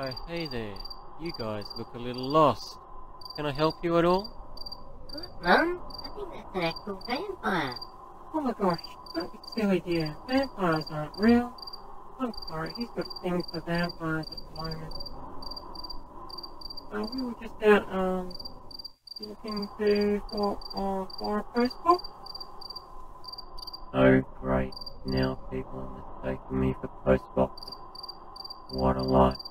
Oh, hey there. You guys look a little lost. Can I help you at all? Mum, I think that's an actual vampire. Oh my gosh, don't be silly dear. Vampires aren't real. I'm sorry, he's got things for vampires at the moment. So we were just out, looking for a postbox. Oh great, now people are mistaking me for postboxes. What a lie.